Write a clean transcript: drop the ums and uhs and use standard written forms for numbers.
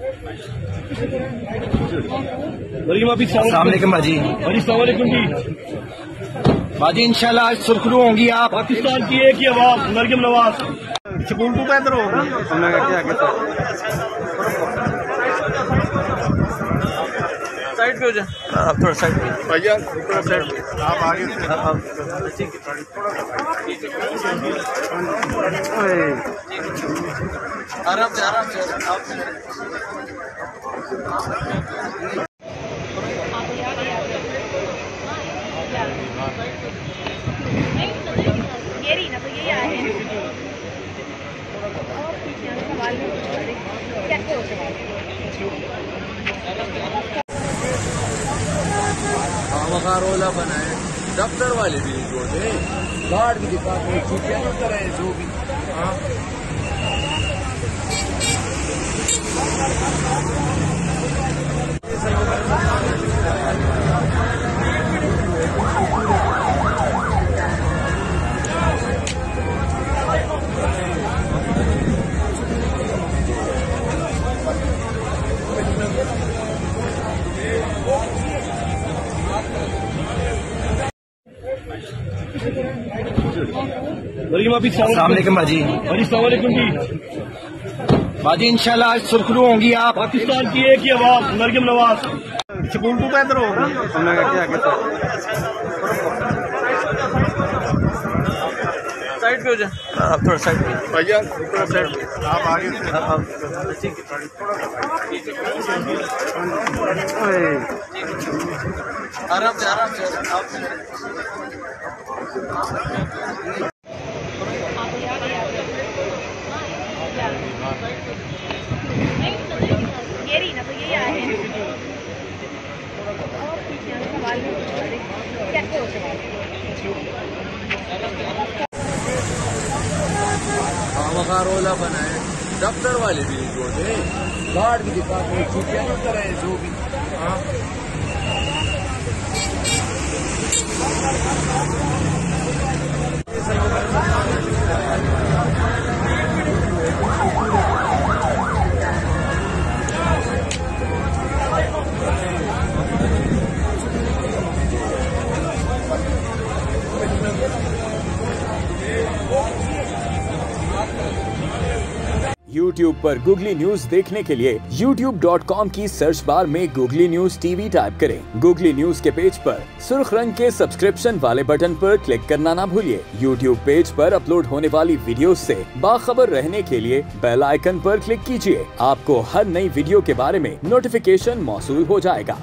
सामने के माजी बाजी इंशाल्लाह आज सुर्खरू होंगी आप पाकिस्तान की एक ही आवाज मरियम नवाज स्कूल को बेहतर होगी साइड पे हो जाए आप थोड़ा साइड भैया थोड़ा साइड आप आगे आराम से आराम से रोला बनाए दफ्तर वाले भी छोड़े गार्ड भी दिखाते जो भी सामने के माजी बाजी इंशाल्लाह आज सुर्खरू होंगी आप पाकिस्तान की एक ही आवाज मरियम नवाज स्कूल को बेहतर होगी साइड पे हो जाए आप थोड़ा साइड भैया थोड़ा साइड आप आगे आराम से आराम से रोला बनाए दफ्तर वाले भी छोड़े गार्ड भी दिखाते हैं जो भी YouTube पर Googly News देखने के लिए YouTube.com की सर्च बार में Googly News TV टाइप करें। Googly News के पेज पर सुर्ख रंग के सब्सक्रिप्शन वाले बटन पर क्लिक करना ना भूलिए। YouTube पेज पर अपलोड होने वाली वीडियो से बाखबर रहने के लिए बेल आइकन पर क्लिक कीजिए। आपको हर नई वीडियो के बारे में नोटिफिकेशन मौसूल हो जाएगा।